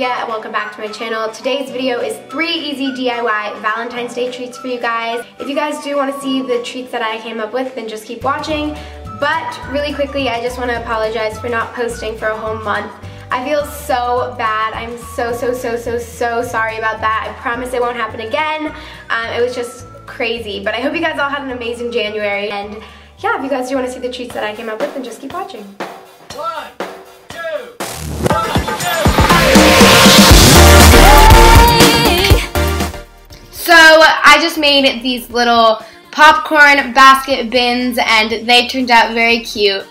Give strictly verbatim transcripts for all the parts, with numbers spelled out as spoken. Olivia and welcome back to my channel. Today's video is three easy D I Y Valentine's Day treats for you guys. If you guys do want to see the treats that I came up with, then just keep watching. But really quickly, I just want to apologize for not posting for a whole month. I feel so bad. I'm so, so, so, so, so sorry about that. I promise it won't happen again. Um, it was just crazy. But I hope you guys all had an amazing January. And yeah, if you guys do want to see the treats that I came up with, then just keep watching. One, two, one. So I just made these little popcorn basket bins and they turned out very cute.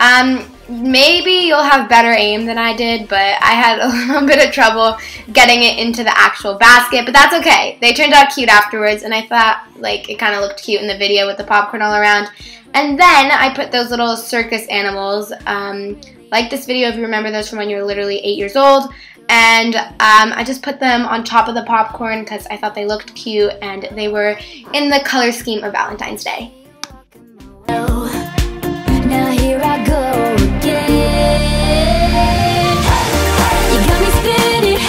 Um, maybe you'll have better aim than I did, but I had a little bit of trouble getting it into the actual basket, but that's okay. They turned out cute afterwards and I thought like it kind of looked cute in the video with the popcorn all around. And then I put those little circus animals, um, like this video if you remember those from when you were literally eight years old. And um, I just put them on top of the popcorn because I thought they looked cute and they were in the color scheme of Valentine's Day. Now here I go again. You got me spinning.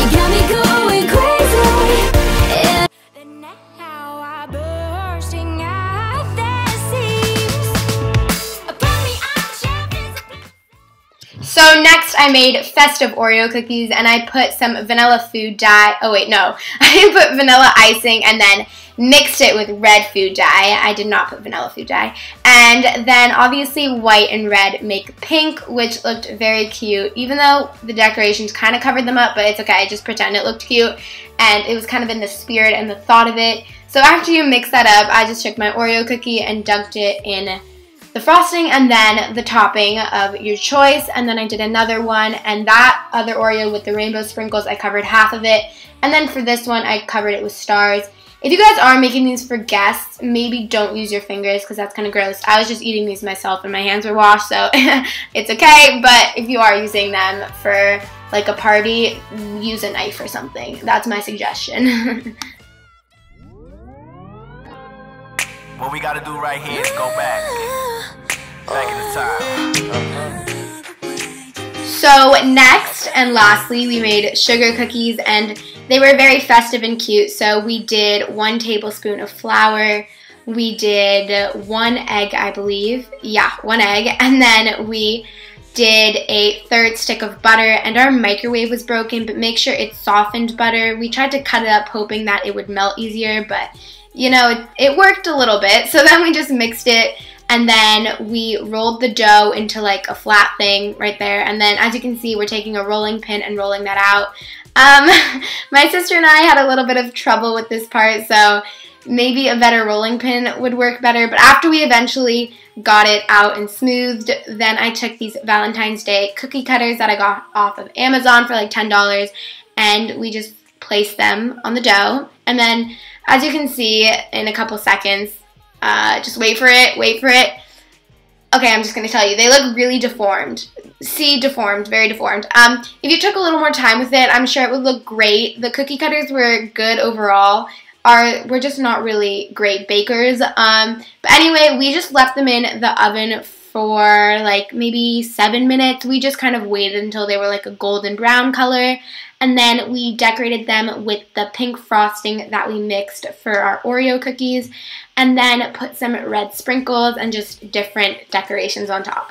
You got me going crazy. And now I'm bursting out the seams. Upon me, I'm champions. So next I made festive Oreo cookies and I put some vanilla food dye, oh wait no, I put vanilla icing and then mixed it with red food dye. I did not put vanilla food dye. And then obviously white and red make pink, which looked very cute, even though the decorations kind of covered them up, but it's okay, I just pretend it looked cute and it was kind of in the spirit and the thought of it. So after you mix that up, I just took my Oreo cookie and dunked it in the frosting and then the topping of your choice, and then I did another one, and that other Oreo with the rainbow sprinkles, I covered half of it, and then for this one I covered it with stars. If you guys are making these for guests, maybe don't use your fingers because that's kind of gross. I was just eating these myself and my hands were washed, so it's okay, but if you are using them for like a party, use a knife or something. That's my suggestion. What we gotta do right here is go back. Back in the time. Okay. So next and lastly we made sugar cookies and they were very festive and cute. So we did one tablespoon of flour, we did one egg I believe, yeah one egg, and then we did a third stick of butter, and our microwave was broken, but make sure it's softened butter. We tried to cut it up hoping that it would melt easier, but you know it, it worked a little bit. So then we just mixed it. And then we rolled the dough into like a flat thing right there. And then as you can see, we're taking a rolling pin and rolling that out. Um, my sister and I had a little bit of trouble with this part, so maybe a better rolling pin would work better. But after we eventually got it out and smoothed, then I took these Valentine's Day cookie cutters that I got off of Amazon for like ten dollars. And we just placed them on the dough. And then as you can see in a couple seconds, Uh, just wait for it, wait for it. Okay, I'm just going to tell you, they look really deformed. See, deformed, very deformed. Um, if you took a little more time with it, I'm sure it would look great. The cookie cutters were good overall. Our, we're just not really great bakers. Um, but anyway, we just left them in the oven for like maybe seven minutes. We just kind of waited until they were like a golden brown color. And then we decorated them with the pink frosting that we mixed for our Oreo cookies. And then put some red sprinkles and just different decorations on top.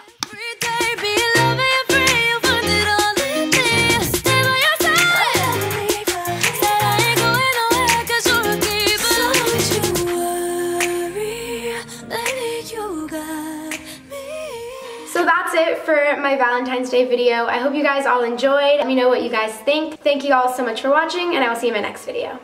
It for my Valentine's Day video. I hope you guys all enjoyed. Let me know what you guys think. Thank you all so much for watching and I will see you in my next video.